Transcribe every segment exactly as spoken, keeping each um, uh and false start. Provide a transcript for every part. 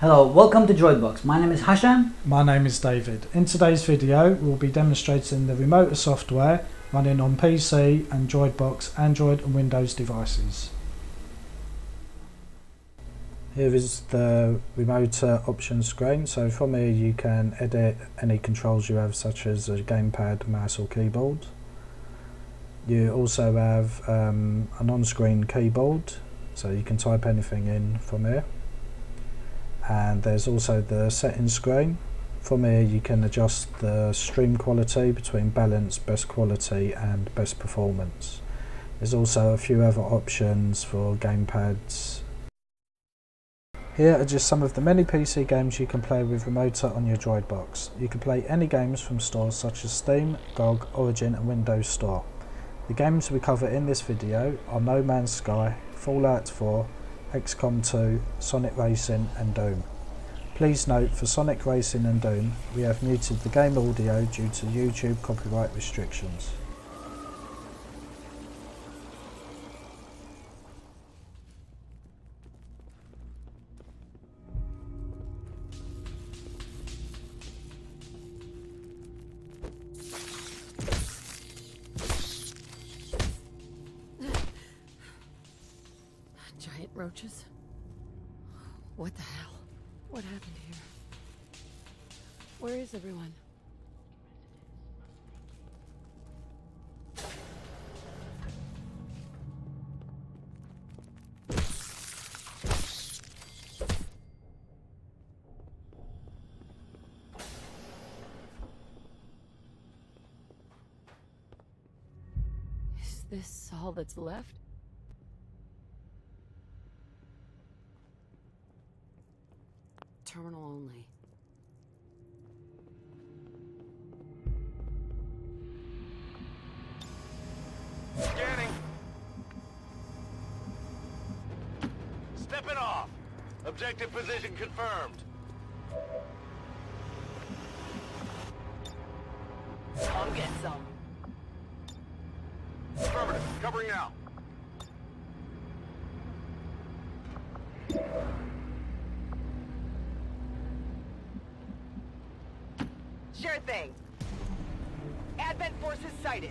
Hello, welcome to Droidbox. My name is Hashan. My name is David. In today's video we'll be demonstrating the Remotr software running on P C and Droidbox Android and Windows devices. Here is the Remotr options screen, so from here you can edit any controls you have such as a gamepad, mouse or keyboard. You also have um, an on-screen keyboard, so you can type anything in from here. And there's also the settings screen. From here you can adjust the stream quality between balance, best quality and best performance. There's also a few other options for gamepads. Here are just some of the many P C games you can play with Remotr on your Droidbox. You can play any games from stores such as Steam, G O G, Origin and Windows Store. The games we cover in this video are No Man's Sky, Fallout four, X COM two, Sonic Racing and Doom. Please note for Sonic Racing and Doom we have muted the game audio due to YouTube copyright restrictions. Giant roaches? What the hell? What happened here? Where is everyone? Is this all that's left? Terminal only. Scanning. Stepping off. Objective position confirmed. I'll get some. Affirmative. Covering now. Sure thing. Advent forces sighted.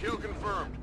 Kill confirmed.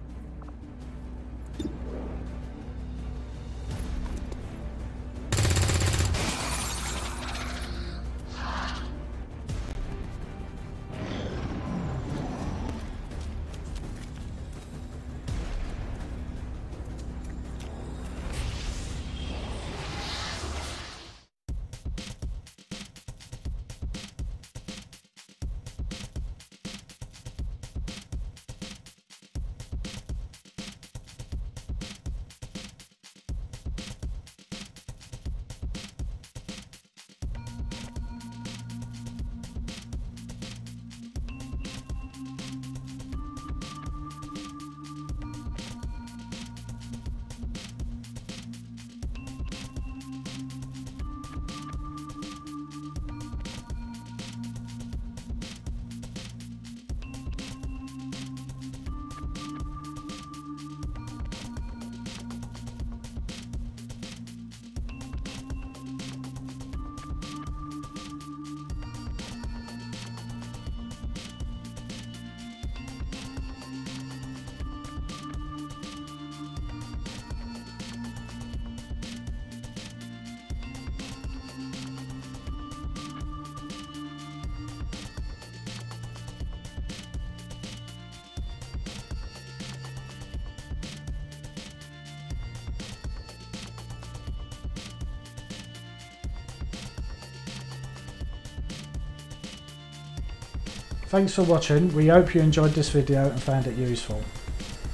Thanks for watching, we hope you enjoyed this video and found it useful.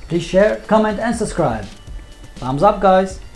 Please share, comment and subscribe. Thumbs up guys!